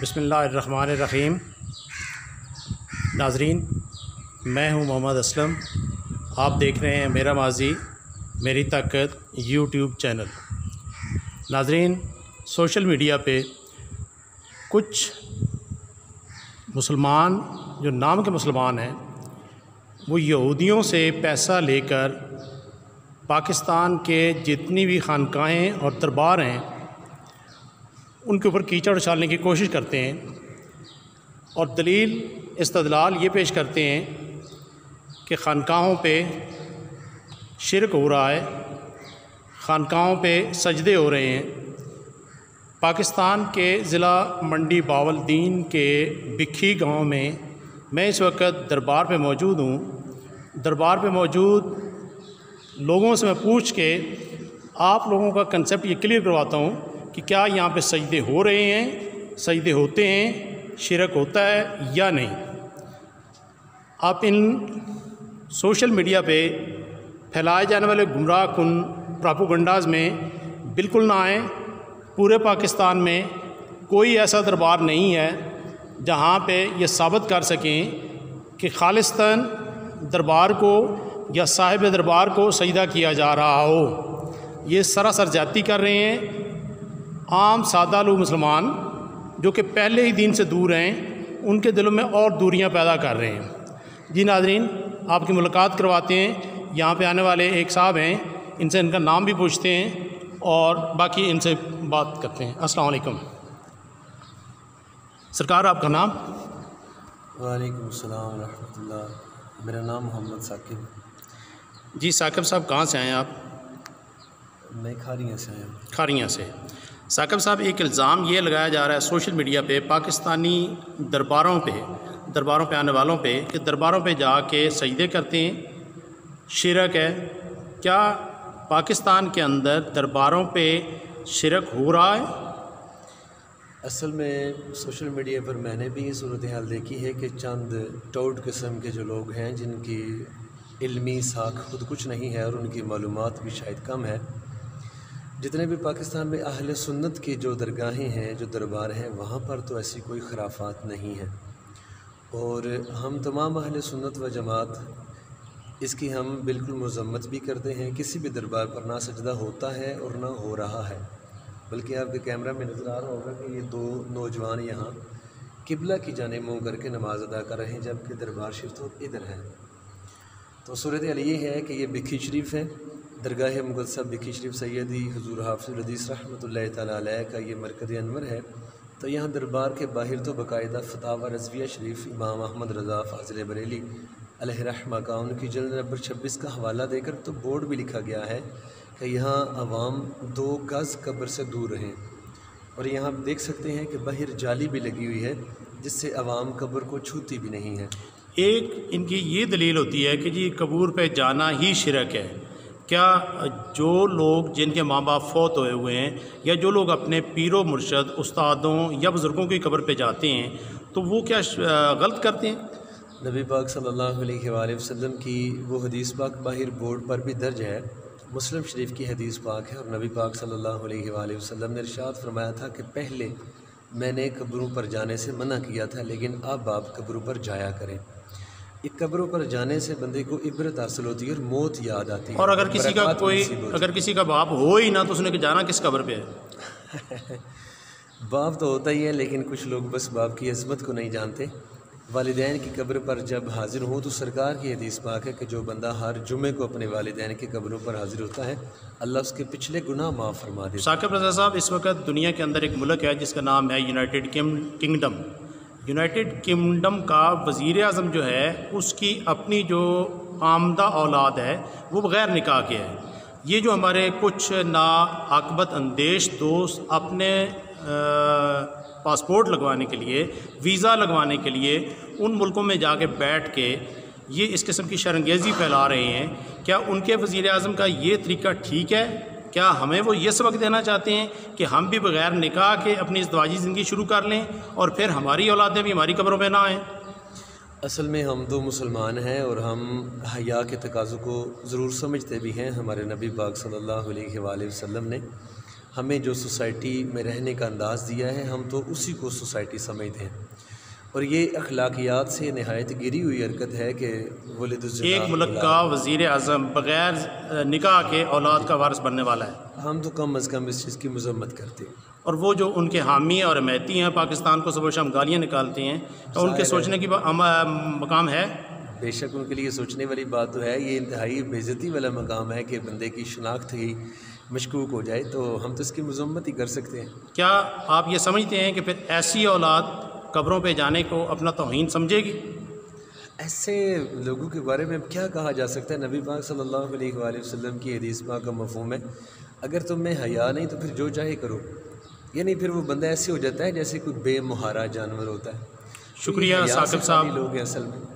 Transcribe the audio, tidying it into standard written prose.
बिस्मिल्लाहिर्रहमानिर्रहीम। नाजरीन, मैं हूं मोहम्मद असलम। आप देख रहे हैं मेरा माजी मेरी ताकत यूट्यूब चैनल। नाजरीन, सोशल मीडिया पे कुछ मुसलमान जो नाम के मुसलमान हैं वो यहूदियों से पैसा लेकर पाकिस्तान के जितनी भी खानकाहें और दरबार हैं उनके ऊपर कीचड़ उछालने की कोशिश करते हैं और दलील इस्तदलाल ये पेश करते हैं कि खानकाहों पे शिरक हो रहा है, खानकाहों पे सजदे हो रहे हैं। पाकिस्तान के ज़िला मंडी बावलदीन के भिक्खी गांव में मैं इस वक्त दरबार पे मौजूद हूँ। दरबार पे मौजूद लोगों से मैं पूछ के आप लोगों का कंसेप्ट ये क्लियर करवाता हूँ कि क्या यहाँ पे सजदे हो रहे हैं, सजदे होते हैं, शिरक होता है या नहीं। आप इन सोशल मीडिया पे फैलाए जाने वाले गुमराह कुन प्रोपेगेंडाज में बिल्कुल ना आएँ। पूरे पाकिस्तान में कोई ऐसा दरबार नहीं है जहाँ पे ये साबित कर सकें कि खालिस्तान दरबार को या साहिब दरबार को सजदा किया जा रहा हो। ये सरासर ज़्यादती कर रहे हैं। आम सादा लोग मुसलमान जो कि पहले ही दीन से दूर हैं उनके दिलों में और दूरियां पैदा कर रहे हैं। जी नाजरीन, आपकी मुलाकात करवाते हैं। यहाँ पे आने वाले एक साहब हैं, इनसे इनका नाम भी पूछते हैं और बाकी इनसे बात करते हैं। अस्सलाम वालेकुम सरकार, आपका नाम? वालेकुम सलाम रहमतुल्लाह। मेरा नाम मोहम्मद साकिब। जी साकिब साहब, कहाँ से आए आप? मैं खारिया से आया। खारिया से। साकिब साहब, एक इल्ज़ाम ये लगाया जा रहा है सोशल मीडिया पे पाकिस्तानी दरबारों पे आने वालों पे कि दरबारों पे जाके सजदे करते हैं, शिरक है। क्या पाकिस्तान के अंदर दरबारों पे शिरक हो रहा है? असल में सोशल मीडिया पर मैंने भी ये सूरत हाल देखी है कि चंद टोट किस्म के जो लोग हैं जिनकी इल्मी साख खुद कुछ नहीं है और उनकी मालूमात भी शायद कम है, जितने भी पाकिस्तान में अहले सुन्नत की जो दरगाहें हैं, जो दरबार हैं, वहाँ पर तो ऐसी कोई खराफात नहीं है। और हम तमाम अहले सुन्नत व जमात इसकी हम बिल्कुल मज़म्मत भी करते हैं। किसी भी दरबार पर ना सजदा होता है और ना हो रहा है। बल्कि आपके कैमरा में नज़र आ रहा होगा कि ये दो नौजवान यहाँ किबला की जाने मुँह करके नमाज अदा कर रहे हैं, जबकि दरबार शरीफ तो इधर है। तो सूरत हाल ये है कि ये भिक्खी शरीफ है, दरगाह मुक़द्दसा भिक्खी शरीफ सैयदी हुज़ूर हाफ़िज़ुल हदीस रहमतुल्लाह तआला अलैह का ये मरकज़ अनवर है। तो यहाँ दरबार के बाहर तो बाकायदा फतावा रज़विया शरीफ इमाम अहमद रज़ा फ़ाज़िल बरेली अलैहि रहमा का उनकी जल्द नंबर 26 का हवाला देकर तो बोर्ड भी लिखा गया है कि यहाँ आवाम 2 गज़ कब्र से दूर रहें। और यहाँ आप देख सकते हैं कि बाहर जाली भी लगी हुई है जिससे आवाम कब्र को छूती भी नहीं है। एक इनकी ये दलील होती है कि जी कब्र पे जाना ही शिरक है। क्या जो लोग जिनके माँ बाप फौत हुए हुए हैं या जो लोग अपने पीरों मुर्शद उस्तादों या बुज़ुर्गों की कब्र पे जाते हैं तो वो क्या गलत करते हैं? नबी पाक सल्लल्लाहु अलैहि वसल्लम की वो हदीस पाक बाहर बोर्ड पर भी दर्ज है, मुस्लिम शरीफ की हदीस पाक है। और नबी पाक सल्लल्लाहु अलैहि वसल्लम ने इरशाद फरमाया था कि पहले मैंने कब्रों पर जाने से मना किया था, लेकिन अब आप कब्रों पर जाया करें। एक कब्रों पर जाने से बंदे को इबरत हासिल होती है और मौत याद आती है। और अगर किसी का बाप हो ही ना तो उसने जाना किस कब्र पे है? बाप तो होता ही है, लेकिन कुछ लोग बस बाप की अजमत को नहीं जानते। वालिदैन की कब्र पर जब हाज़िर हों तो सरकार की हदीस पाक है कि जो बंदा हर जुमे को अपने वालिदैन की कब्रों पर हाज़िर होता है अल्लाह उसके पिछले गुनाह माफ़ फरमा देता है। साकिब रज़ा साहब, इस वक्त दुनिया के अंदर एक मुल्क है जिसका नाम है यूनाइटेड किंगडम। यूनाइटेड किंगडम का वज़ीर आज़म जो है उसकी अपनी जो आमदा औलाद है वो बग़ैर निकाह के है। ये जो हमारे कुछ नाआक़बत अंदेश दोस्त अपने पासपोर्ट लगवाने के लिए, वीज़ा लगवाने के लिए उन मुल्कों में जाके बैठ के ये इस किस्म की शरंगेज़ी फैला रहे हैं, क्या उनके वज़ीर आज़म का ये तरीका ठीक है? क्या हमें वो ये सबक देना चाहते हैं कि हम भी बग़ैर निकाह के अपनी इज़्तिवाजी ज़िंदगी शुरू कर लें और फिर हमारी औलादें भी हमारी कब्रों में ना आएँ? असल में हम तो मुसलमान हैं और हम हया के तकाज़ों को ज़रूर समझते भी हैं। हमारे नबी पाक सल्लल्लाहु अलैहि वसल्लम ने हमें जो सोसाइटी में रहने का अंदाज़ दिया है, हम तो उसी को सोसाइटी समझते हैं। और ये अखलाकियात से नहायत गिरी हुई हरकत है कि एक मुल्क का वज़ीर आज़म बग़ैर निकाह के औलाद का वारिस बनने वाला है। हम तो कम अज़ कम इस चीज़ की मजम्मत करते हैं। और वो जो उनके हामी और हमायती हैं, पाकिस्तान को सुबह शाम गालियाँ निकालते हैं, तो उनके सोचने की मकाम है। बेशक उनके लिए सोचने वाली बात तो है। ये इंतहाई बेइज्जती वाला मकाम है कि बंदे की शनाख्त ही मशकूक हो जाए, तो हम तो इसकी मजम्मत ही कर सकते हैं। क्या आप ये समझते हैं कि फिर ऐसी औलाद कब्रों पे जाने को अपना तौहीन समझेगी? ऐसे लोगों के बारे में क्या कहा जा सकता है? नबी पाक सल्लल्लाहु अलैहि वसल्लम की हदीस पाक का मफ़हूम है, अगर तुम्हें हया नहीं तो फिर जो चाहे करो। यानी फिर वो बंदा ऐसे हो जाता है जैसे कोई बेमुहारा जानवर होता है। शुक्रिया साकिब साहब। लोग हैं असल में